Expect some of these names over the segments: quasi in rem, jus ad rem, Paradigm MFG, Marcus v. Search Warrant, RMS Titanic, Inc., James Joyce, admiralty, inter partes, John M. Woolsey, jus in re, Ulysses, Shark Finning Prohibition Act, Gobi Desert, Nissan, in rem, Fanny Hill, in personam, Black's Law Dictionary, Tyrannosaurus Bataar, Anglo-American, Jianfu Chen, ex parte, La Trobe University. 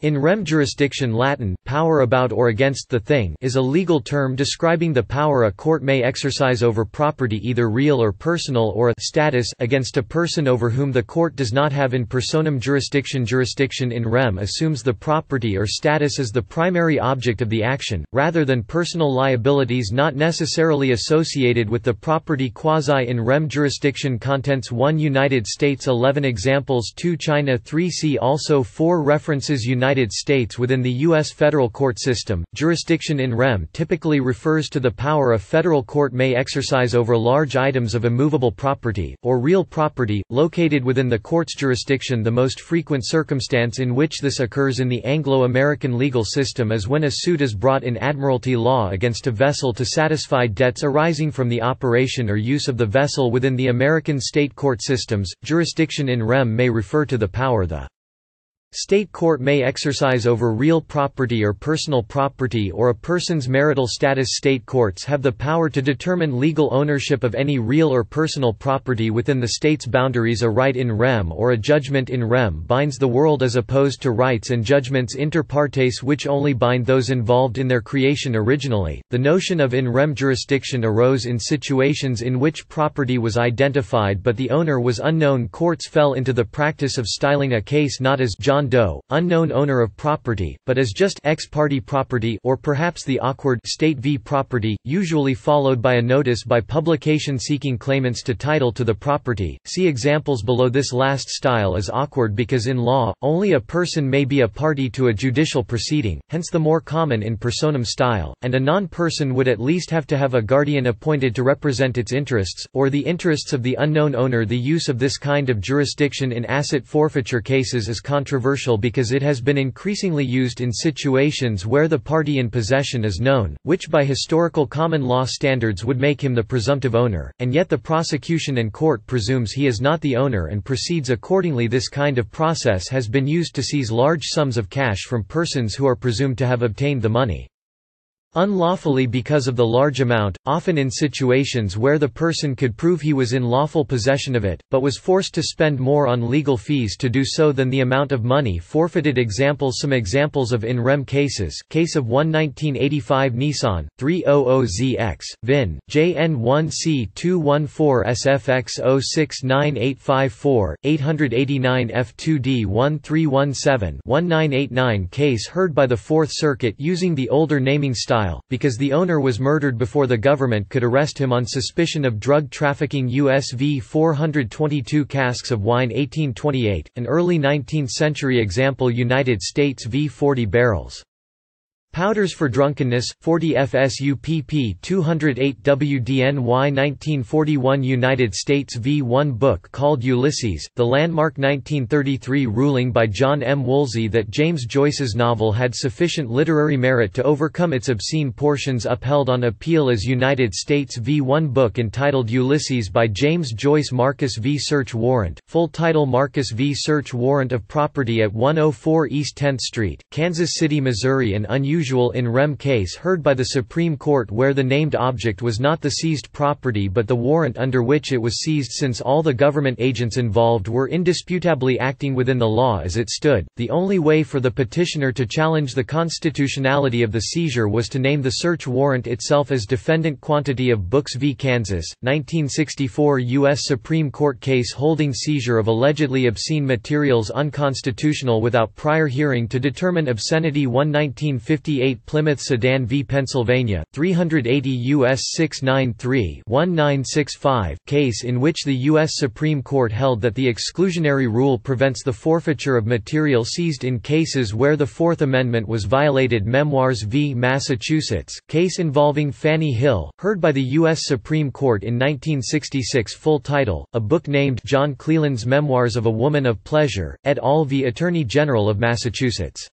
In rem jurisdiction, Latin, power about or against the thing, is a legal term describing the power a court may exercise over property, either real or personal, or a status against a person over whom the court does not have in personam jurisdiction. Jurisdiction in rem assumes the property or status as the primary object of the action, rather than personal liabilities not necessarily associated with the property. Quasi in rem jurisdiction. Contents 1 United States 11 examples 2 China 3 See also 4 References United States. Within the U.S. federal court system, jurisdiction in rem typically refers to the power a federal court may exercise over large items of immovable property, or real property, located within the court's jurisdiction. The most frequent circumstance in which this occurs in the Anglo-American legal system is when a suit is brought in admiralty law against a vessel to satisfy debts arising from the operation or use of the vessel. Within the American state court systems, jurisdiction in rem may refer to the power the state court may exercise over real property or personal property or a person's marital status. State courts have the power to determine legal ownership of any real or personal property within the state's boundaries. A right in rem or a judgment in rem binds the world, as opposed to rights and judgments inter partes, which only bind those involved in their creation. Originally, the notion of in rem jurisdiction arose in situations in which property was identified but the owner was unknown. Courts fell into the practice of styling a case not as John Doe, unknown owner of property, but as just ex parte property, or perhaps the awkward State v. Property, usually followed by a notice by publication seeking claimants to title to the property. See examples below. This last style is awkward because in law, only a person may be a party to a judicial proceeding, hence the more common in personam style, and a non-person would at least have to have a guardian appointed to represent its interests, or the interests of the unknown owner. The use of this kind of jurisdiction in asset forfeiture cases is controversial because it has been increasingly used in situations where the party in possession is known, which by historical common law standards would make him the presumptive owner, and yet the prosecution and court presumes he is not the owner and proceeds accordingly. This kind of process has been used to seize large sums of cash from persons who are presumed to have obtained the money unlawfully because of the large amount, often in situations where the person could prove he was in lawful possession of it, but was forced to spend more on legal fees to do so than the amount of money forfeited. Examples. Some examples of in rem cases: Case of 1-1985 Nissan, 300ZX, Vin, JN1C214SFX069854, 889F2D1317-1989 Case heard by the Fourth Circuit using the older naming style, because the owner was murdered before the government could arrest him on suspicion of drug trafficking. U.S. v. 422 Casks of Wine 1828, an early 19th century example. United States v. 40 Barrels. Powders for drunkenness, 40 FSUPP 208 WDNY 1941. United States v. One book called Ulysses, the landmark 1933 ruling by John M. Woolsey that James Joyce's novel had sufficient literary merit to overcome its obscene portions, upheld on appeal as United States v. One book entitled Ulysses by James Joyce. Marcus v. Search Warrant, full title Marcus v. Search Warrant of Property at 104 East 10th Street, Kansas City, Missouri. An unusual in rem case heard by the Supreme Court where the named object was not the seized property but the warrant under which it was seized. Since all the government agents involved were indisputably acting within the law as it stood, the only way for the petitioner to challenge the constitutionality of the seizure was to name the search warrant itself as defendant. Quantity of Books v. Kansas, 1964 U.S. Supreme Court case holding seizure of allegedly obscene materials unconstitutional without prior hearing to determine obscenity. 1958 Plymouth Sedan v. Pennsylvania, 380 U.S. 693-1965, case in which the U.S. Supreme Court held that the exclusionary rule prevents the forfeiture of material seized in cases where the Fourth Amendment was violated. Memoirs v. Massachusetts, case involving Fanny Hill, heard by the U.S. Supreme Court in 1966. Full title, a book named John Cleland's Memoirs of a Woman of Pleasure, et al. v. Attorney General of Massachusetts.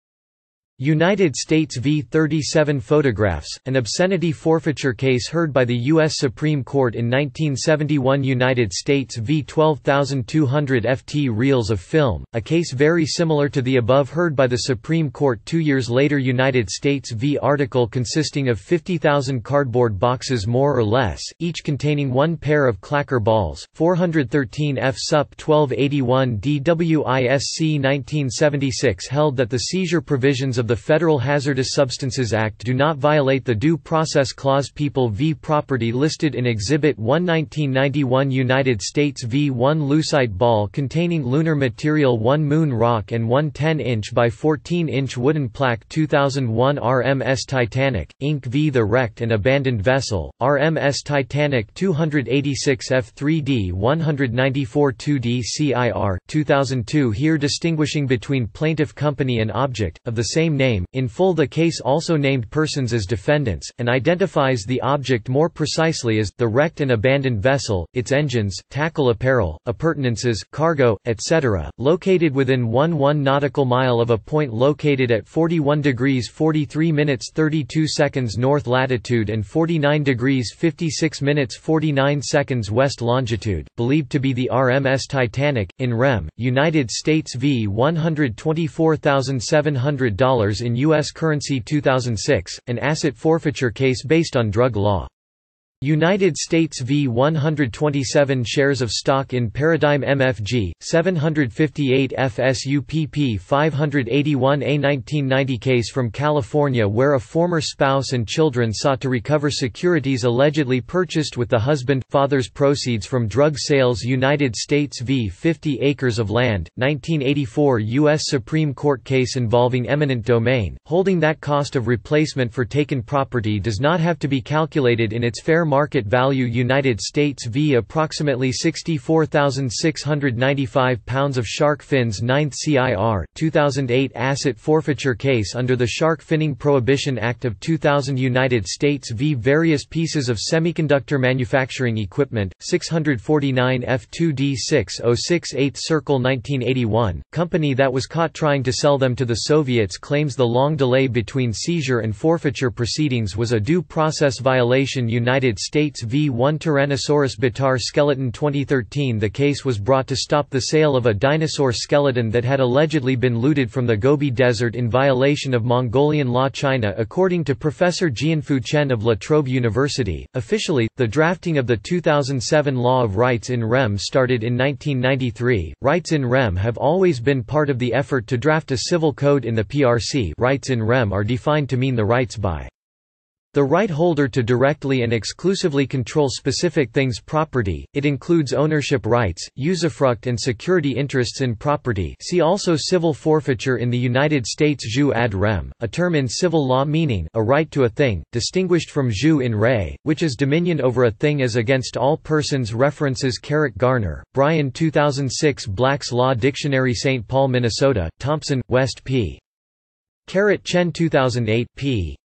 United States v. 37 Photographs, an obscenity forfeiture case heard by the U.S. Supreme Court in 1971. United States v. 12,200 FT Reels of Film, a case very similar to the above heard by the Supreme Court 2 years later. United States v. Article, consisting of 50,000 cardboard boxes more or less, each containing one pair of clacker balls, 413 F. Sup. 1281 DWISC 1976 held that the seizure provisions of the Federal Hazardous Substances Act do not violate the Due Process Clause. People v. Property, listed in Exhibit 1. 1991 United States v. 1 Lucite ball containing lunar material, 1 moon rock and 1 10-inch by 14-inch wooden plaque. 2001 RMS Titanic, Inc. v. The Wrecked and Abandoned Vessel, RMS Titanic 286 F3D 194 2D CIR, 2002 here distinguishing between plaintiff company and object, of the same name, in full. The case also named persons as defendants, and identifies the object more precisely as, the wrecked and abandoned vessel, its engines, tackle, apparel, appurtenances, cargo, etc., located within 1 nautical mile of a point located at 41 degrees 43 minutes 32 seconds north latitude and 49 degrees 56 minutes 49 seconds west longitude, believed to be the RMS Titanic, in rem. United States v. $124,700 in U.S. currency. 2006, an asset forfeiture case based on drug law. United States v. 127 shares of stock in Paradigm MFG, 758 FSUPP 581. A 1990 case from California where a former spouse and children sought to recover securities allegedly purchased with the husband/father's proceeds from drug sales. United States v. 50 Acres of Land, 1984 U.S. Supreme Court case involving eminent domain, holding that cost of replacement for taken property does not have to be calculated in its fair market value. United States v. approximately 64,695 pounds of shark fins 9th CIR, 2008 asset forfeiture case under the Shark Finning Prohibition Act of 2000. United States v. various pieces of semiconductor manufacturing equipment, 649 F2D6068 Circle 1981, company that was caught trying to sell them to the Soviets claims the long delay between seizure and forfeiture proceedings was a due process violation. United States v. 1 Tyrannosaurus Bataar skeleton 2013. The case was brought to stop the sale of a dinosaur skeleton that had allegedly been looted from the Gobi Desert in violation of Mongolian law. China, according to Professor Jianfu Chen of La Trobe University, officially, the drafting of the 2007 Law of Rights in Rem started in 1993. Rights in Rem have always been part of the effort to draft a civil code in the PRC. Rights in Rem are defined to mean the rights by the right holder to directly and exclusively control specific things' property. It includes ownership rights, usufruct and security interests in property. See also civil forfeiture in the United States. Jus ad rem, a term in civil law meaning a right to a thing, distinguished from jus in re, which is dominion over a thing as against all persons. References Carrot Garner, Brian 2006 Black's Law Dictionary St. Paul, Minnesota, Thompson, West P. Carrot Chen 2008 p.